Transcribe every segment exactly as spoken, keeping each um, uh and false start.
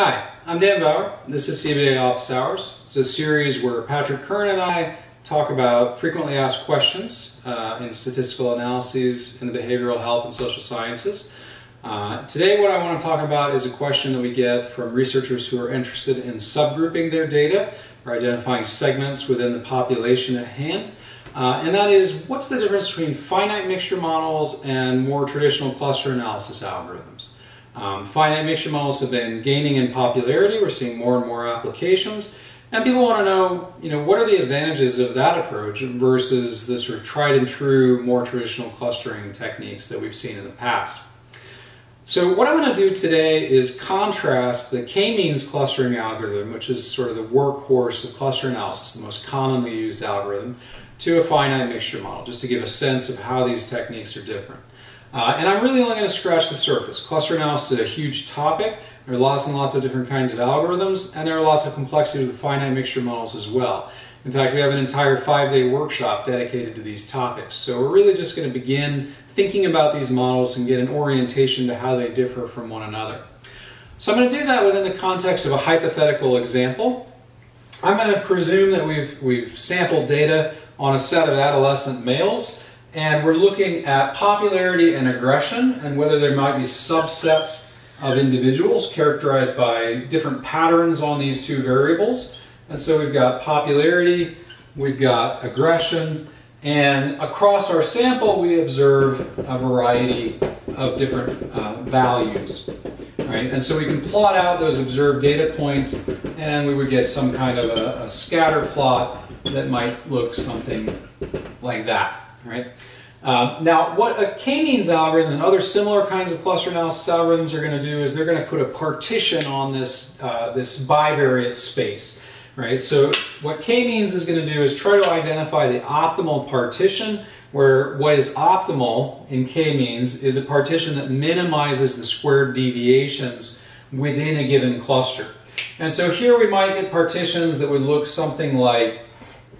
Hi, I'm Dan Bauer. This is C B A Office Hours. It's a series where Patrick Kern and I talk about frequently asked questions uh, in statistical analyses in the behavioral health and social sciences. Uh, today what I want to talk about is a question that we get from researchers who are interested in subgrouping their data or identifying segments within the population at hand. Uh, and that is, what's the difference between finite mixture models and more traditional cluster analysis algorithms? Um, finite mixture models have been gaining in popularity. We're seeing more and more applications, and people want to know, you know, what are the advantages of that approach versus the sort of tried and true, more traditional clustering techniques that we've seen in the past. So what I'm going to do today is contrast the K-Means clustering algorithm, which is sort of the workhorse of cluster analysis, the most commonly used algorithm, to a finite mixture model, just to give a sense of how these techniques are different. Uh, and I'm really only going to scratch the surface. Cluster analysis is a huge topic. There are lots and lots of different kinds of algorithms, and there are lots of complexity with finite mixture models as well. In fact, we have an entire five-day workshop dedicated to these topics. So we're really just going to begin thinking about these models and get an orientation to how they differ from one another. So I'm going to do that within the context of a hypothetical example. I'm going to presume that we've, we've sampled data on a set of adolescent males, and we're looking at popularity and aggression and whether there might be subsets of individuals characterized by different patterns on these two variables. And so we've got popularity, we've got aggression, and across our sample we observe a variety of different uh, values. Right? And so we can plot out those observed data points, and we would get some kind of a, a scatter plot that might look something like that. Right? Uh, now, what a K-means algorithm and other similar kinds of cluster analysis algorithms are going to do is they're going to put a partition on this, uh, this bivariate space. Right? So what K-means is going to do is try to identify the optimal partition, where what is optimal in K-means is a partition that minimizes the squared deviations within a given cluster. And so here we might get partitions that would look something like,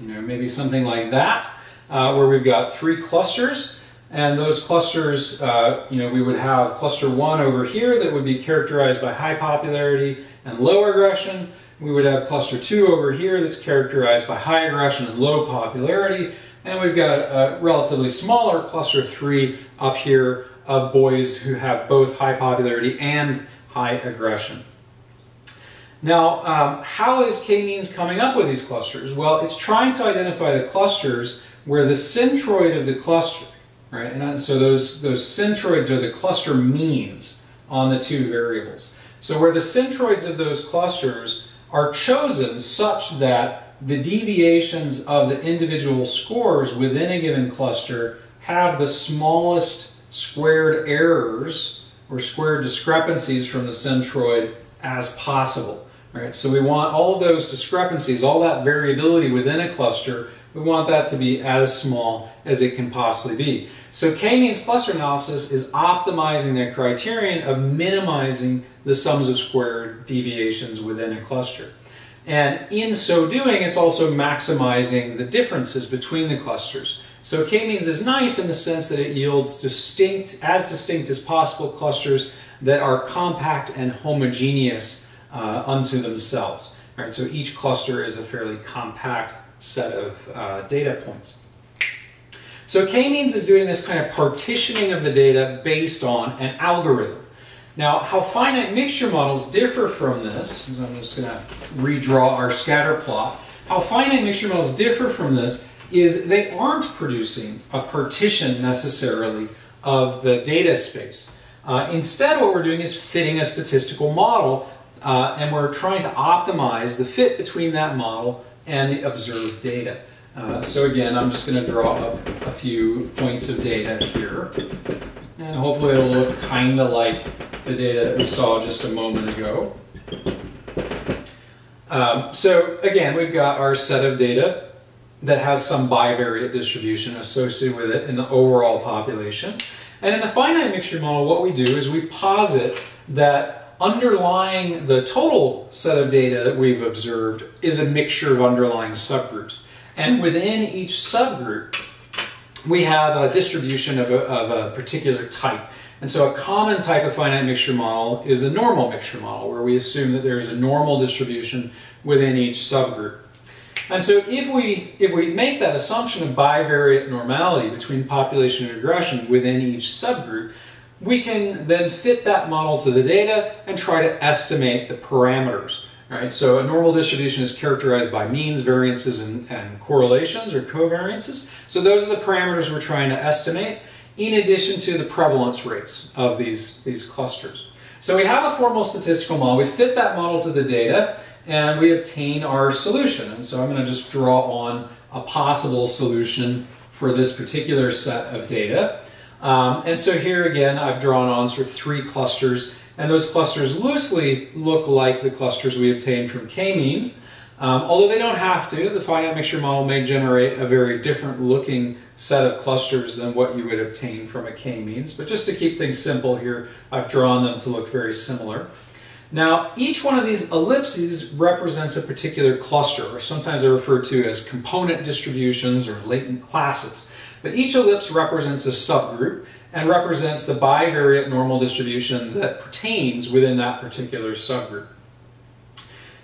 you know, maybe something like that. Uh, where we've got three clusters, and those clusters, uh, you know, we would have cluster one over here that would be characterized by high popularity and low aggression. We would have cluster two over here that's characterized by high aggression and low popularity, and we've got a relatively smaller cluster three up here of boys who have both high popularity and high aggression. Now, um, how is K-means coming up with these clusters? Well, it's trying to identify the clusters where the centroid of the cluster, right? And so those, those centroids are the cluster means on the two variables. So where the centroids of those clusters are chosen such that the deviations of the individual scores within a given cluster have the smallest squared errors or squared discrepancies from the centroid as possible, right? So we want all of those discrepancies, all that variability within a cluster, we want that to be as small as it can possibly be. So K-means cluster analysis is optimizing their criterion of minimizing the sums of squared deviations within a cluster. And in so doing, it's also maximizing the differences between the clusters. So K-means is nice in the sense that it yields distinct, as distinct as possible clusters that are compact and homogeneous uh, unto themselves. All right, so each cluster is a fairly compact set of uh, data points. So K-means is doing this kind of partitioning of the data based on an algorithm. Now, how finite mixture models differ from this, is I'm just going to redraw our scatter plot. How finite mixture models differ from this is they aren't producing a partition necessarily of the data space. Uh, instead, what we're doing is fitting a statistical model, uh, and we're trying to optimize the fit between that model and the observed data. Uh, so again, I'm just going to draw up a few points of data here, and hopefully it'll look kind of like the data that we saw just a moment ago. Um, so again, we've got our set of data that has some bivariate distribution associated with it in the overall population. And in the finite mixture model, what we do is we posit that underlying the total set of data that we've observed is a mixture of underlying subgroups. And within each subgroup, we have a distribution of a, of a particular type. And so a common type of finite mixture model is a normal mixture model, where we assume that there's a normal distribution within each subgroup. And so if we, if we make that assumption of bivariate normality between population and regression within each subgroup, we can then fit that model to the data and try to estimate the parameters. Right? So a normal distribution is characterized by means, variances, and, and correlations or covariances. So those are the parameters we're trying to estimate, in addition to the prevalence rates of these, these clusters. So we have a formal statistical model. We fit that model to the data, and we obtain our solution. And so I'm going to just draw on a possible solution for this particular set of data. Um, and so here again, I've drawn on sort of three clusters, and those clusters loosely look like the clusters we obtained from K-means, um, although they don't have to. The finite mixture model may generate a very different looking set of clusters than what you would obtain from a K-means, but just to keep things simple here, I've drawn them to look very similar. Now, each one of these ellipses represents a particular cluster, or sometimes they're referred to as component distributions or latent classes. But each ellipse represents a subgroup and represents the bivariate normal distribution that pertains within that particular subgroup.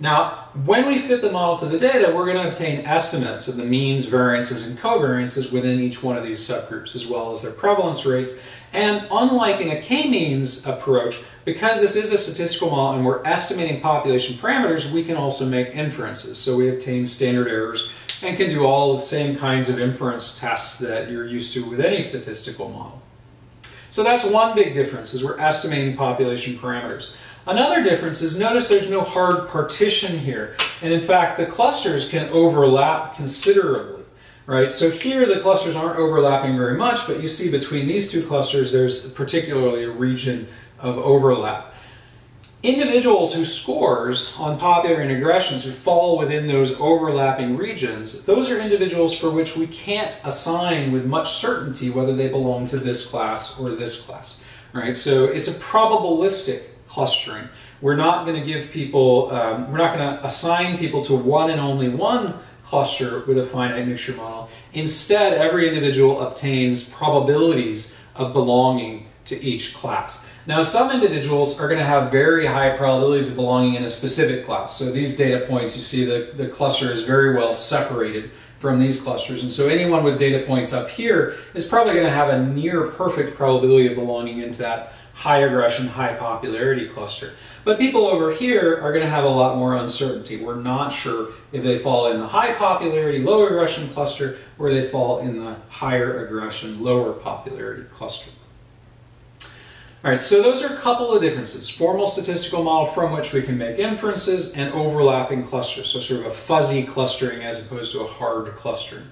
Now, when we fit the model to the data, we're going to obtain estimates of the means, variances, and covariances within each one of these subgroups, as well as their prevalence rates. And unlike in a K-means approach, because this is a statistical model and we're estimating population parameters, we can also make inferences. So we obtain standard errors and can do all the same kinds of inference tests that you're used to with any statistical model. So that's one big difference, is we're estimating population parameters. Another difference is, notice there's no hard partition here, and in fact the clusters can overlap considerably, right? So here the clusters aren't overlapping very much, but you see between these two clusters there's particularly a region of overlap. Individuals whose scores on population regressions who fall within those overlapping regions, those are individuals for which we can't assign with much certainty whether they belong to this class or this class, right? So it's a probabilistic clustering. We're not going to give people, um, we're not going to assign people to one and only one cluster with a finite mixture model. Instead, every individual obtains probabilities of belonging to each class. Now, some individuals are going to have very high probabilities of belonging in a specific class. So these data points, you see the, the cluster is very well separated from these clusters. And so anyone with data points up here is probably going to have a near perfect probability of belonging into that high regression, high popularity cluster. But people over here are going to have a lot more uncertainty. We're not sure if they fall in the high popularity, low regression cluster, or they fall in the higher aggression, lower popularity cluster. All right, so those are a couple of differences. Formal statistical model from which we can make inferences, and overlapping clusters, so sort of a fuzzy clustering as opposed to a hard clustering.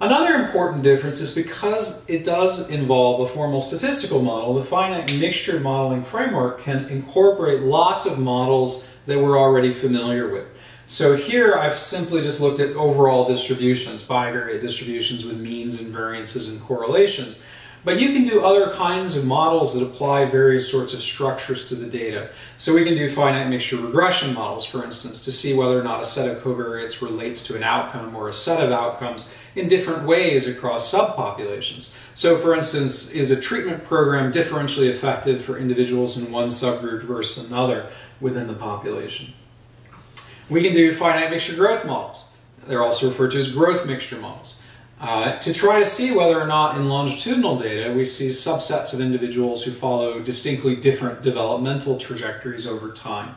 Another important difference is, because it does involve a formal statistical model, the finite mixture modeling framework can incorporate lots of models that we're already familiar with. So here I've simply just looked at overall distributions, bivariate distributions with means and variances and correlations. But you can do other kinds of models that apply various sorts of structures to the data. So we can do finite mixture regression models, for instance, to see whether or not a set of covariates relates to an outcome or a set of outcomes in different ways across subpopulations. So for instance, is a treatment program differentially effective for individuals in one subgroup versus another within the population? We can do finite mixture growth models. They're also referred to as growth mixture models. Uh, to try to see whether or not in longitudinal data we see subsets of individuals who follow distinctly different developmental trajectories over time.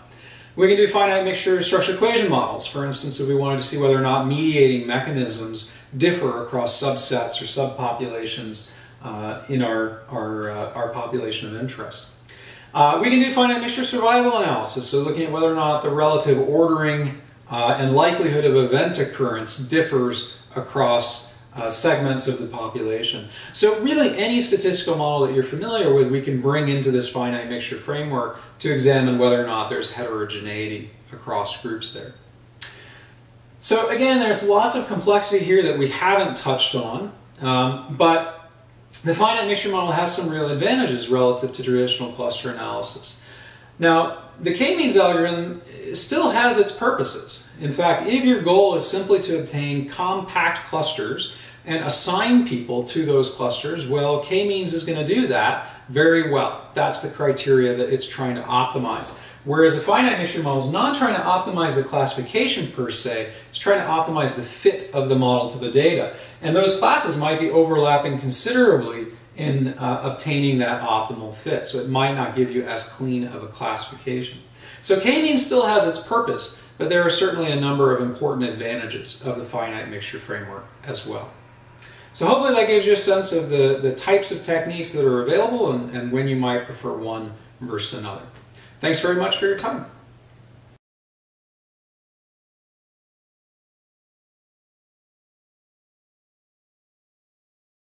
We can do finite mixture structure equation models, for instance, if we wanted to see whether or not mediating mechanisms differ across subsets or subpopulations uh, in our, our, uh, our population of interest. Uh, we can do finite mixture survival analysis, so looking at whether or not the relative ordering uh, and likelihood of event occurrence differs across Uh, segments of the population. So really any statistical model that you're familiar with, we can bring into this finite mixture framework to examine whether or not there's heterogeneity across groups there. So again, there's lots of complexity here that we haven't touched on, um, but the finite mixture model has some real advantages relative to traditional cluster analysis. Now, the K-means algorithm still has its purposes. In fact, if your goal is simply to obtain compact clusters and assign people to those clusters, well, K-Means is going to do that very well. That's the criteria that it's trying to optimize. Whereas a finite mixture model is not trying to optimize the classification per se, it's trying to optimize the fit of the model to the data. And those classes might be overlapping considerably in uh, obtaining that optimal fit, so it might not give you as clean of a classification. So K-Means still has its purpose, but there are certainly a number of important advantages of the finite mixture framework as well. So hopefully that gives you a sense of the, the types of techniques that are available and, and when you might prefer one versus another. Thanks very much for your time.